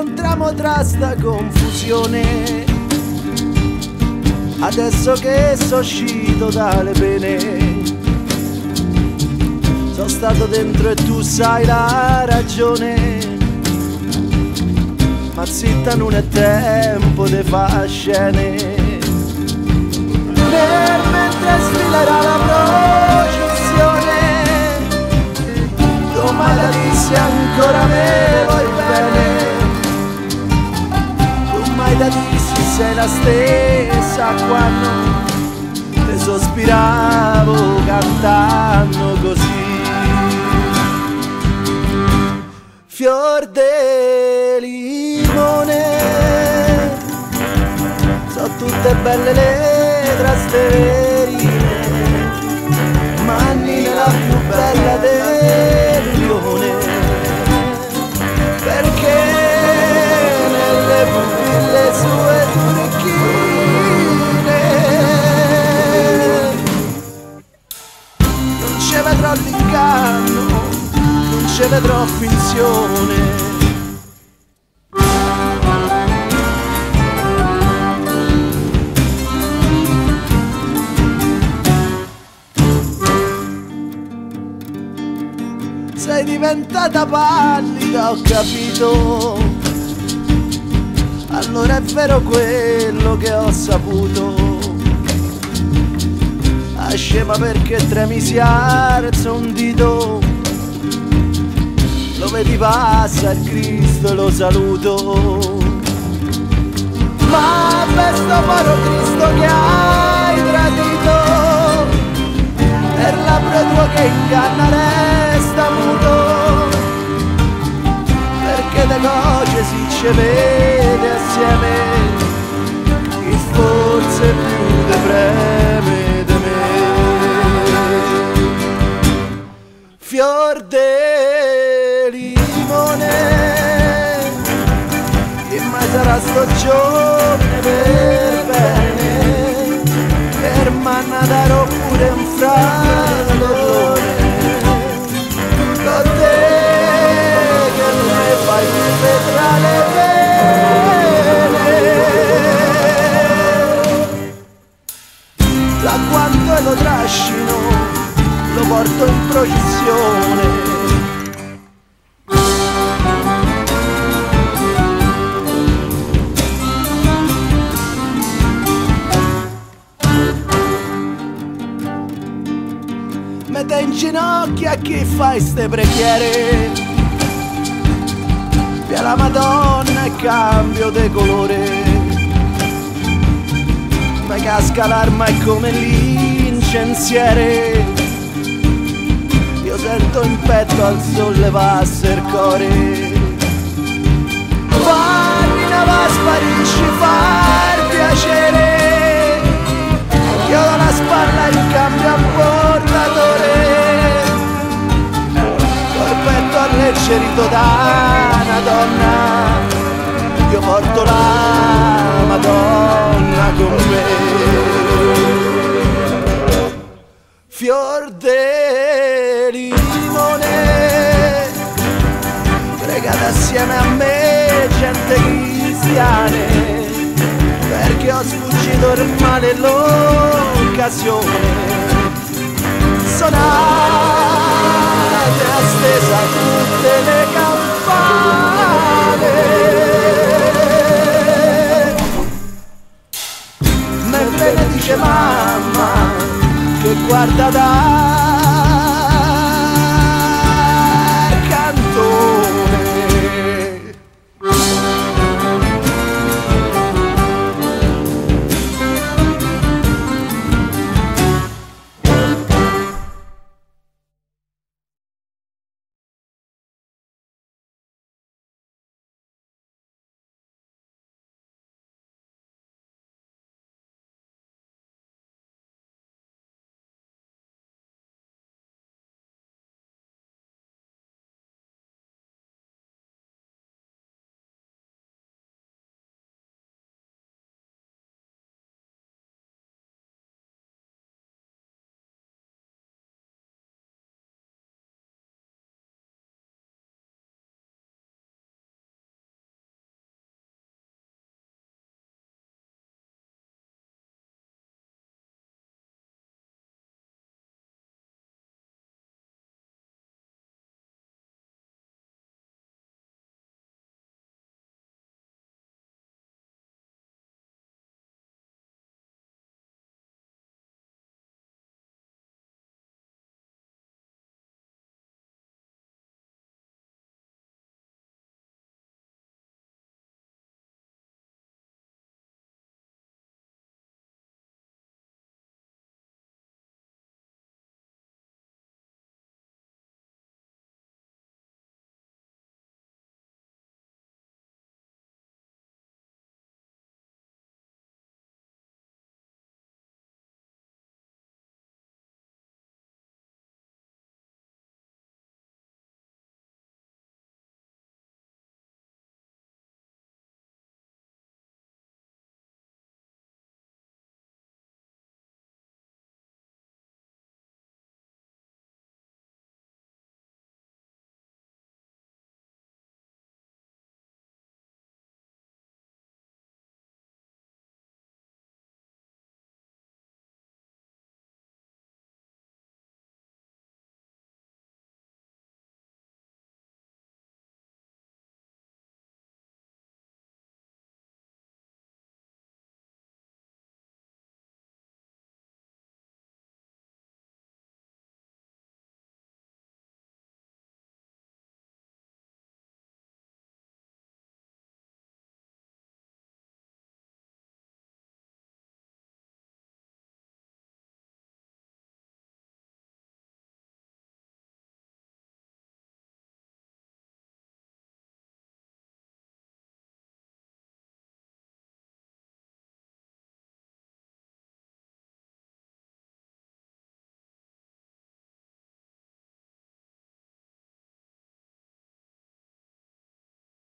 incontriamo tra sta confusione. Adesso che sono uscito dalle pene, sono stato dentro e tu sai la ragione. Ma zitta, non è tempo di far scene. Per mentre sfilerà la processione, domani la dissi ancora me vuoi bene. Tu mai da dissi sei la stessa quando te sospiravo cantando così. Fior de limone, so tutte belle le trasferine, ma Nina la più bella del rione, perché nelle pupille sue turchine non ci vedrò l'inganno, non ci vedrò finzione. Sei diventata pallida, ho capito. Allora è vero quello che ho saputo. Ah, scema perché tremi si alza un dito. Lo vedi passa il Cristo e lo saluto. Ma per sto povero Cristo che hai tradito, per labbro tuo che inganna resta muto, perché da cose si ci vede assieme, chi forse più te preme di me. Fior de limone, che mai sarà sto giorno per bene, per manna darò pure un fratello. Da quanto lo trascino, lo porto in processione. Mette in ginocchio a chi fai ste preghiere, via la Madonna e cambio de colore. Ma casca l'arma è come l'incensiere, io sento in petto al sollevarsi il cuore. Farina va, sparisci, far piacere, io do la spalla in cambio a portatore. Col petto alleggerito da una donna, io porto la Madonna con me. Fior de limone, pregate assieme a me gente cristiane, perché ho sfuggito ormai l'occasione. Sonate a stesa tutte le campane, me benedice mamma che guarda da